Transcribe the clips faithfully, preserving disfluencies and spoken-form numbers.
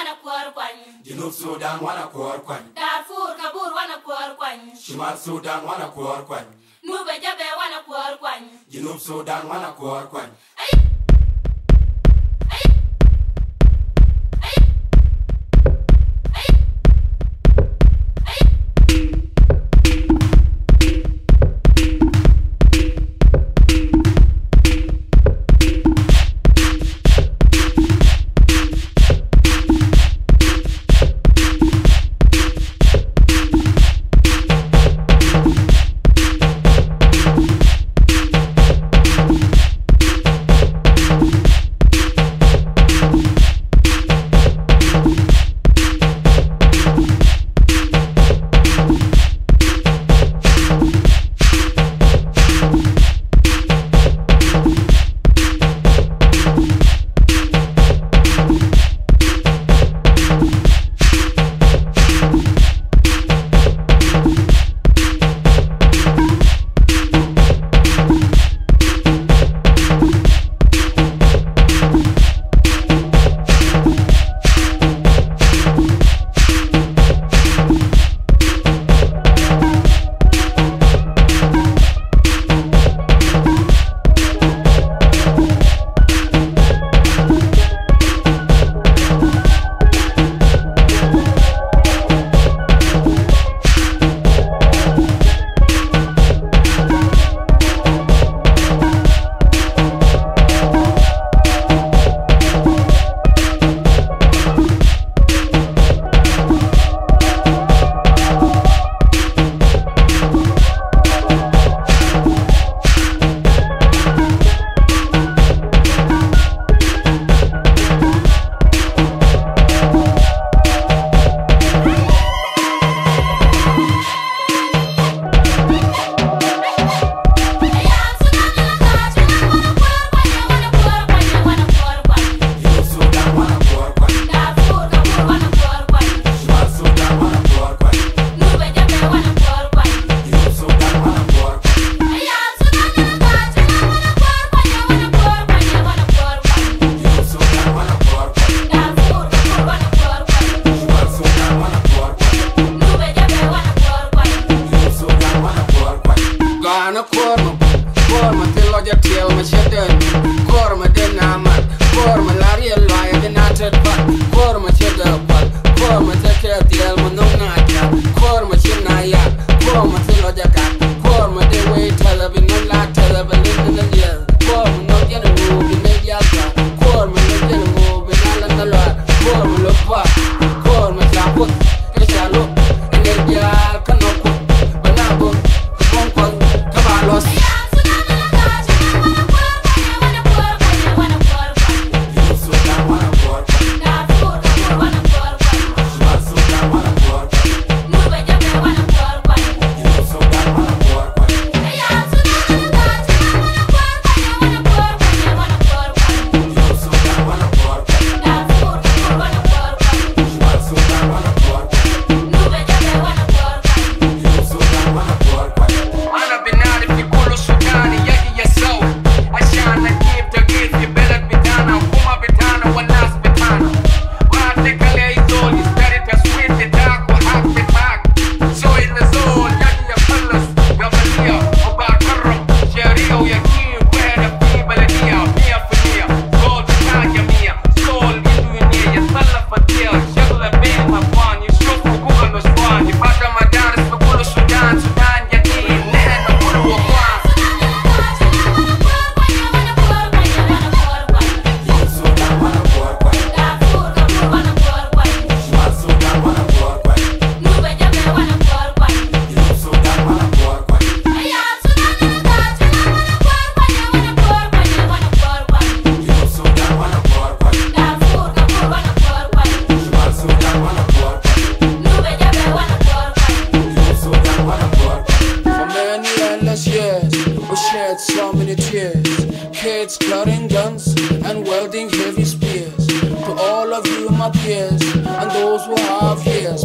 wana kuarkwan. Junub Sudan wana kuarkwan. Darfur Kabul wana kuarkwan. Shimal Sudan wana kuarkwan. Nuba Jabe wana kuarkwan. Junub Sudan wana kuarkwan.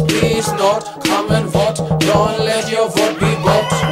Please not come and vote. Don't let your vote be bought.